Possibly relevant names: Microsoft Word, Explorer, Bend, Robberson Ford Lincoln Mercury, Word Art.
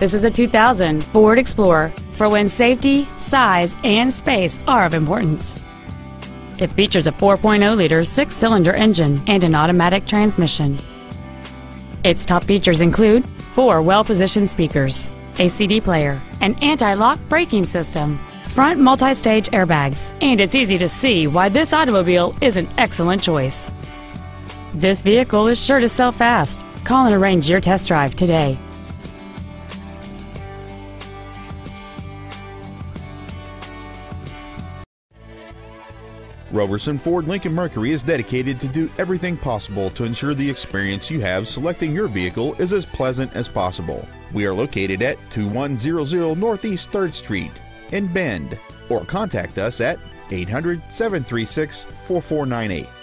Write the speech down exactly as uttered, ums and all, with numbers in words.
This is a two thousand Ford Explorer for when safety, size, and space are of importance. It features a four point oh liter six-cylinder engine and an automatic transmission. Its top features include four well-positioned speakers, a C D player, an anti-lock braking system, front multi-stage airbags, and it's easy to see why this automobile is an excellent choice. This vehicle is sure to sell fast. Call and arrange your test drive today. Robberson Ford Lincoln Mercury is dedicated to do everything possible to ensure the experience you have selecting your vehicle is as pleasant as possible. We are located at two one zero zero Northeast third Street in Bend, or contact us at eight hundred, seven three six, four four nine eight.